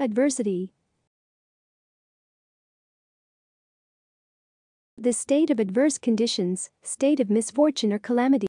Adversity. The state of adverse conditions, state of misfortune or calamity.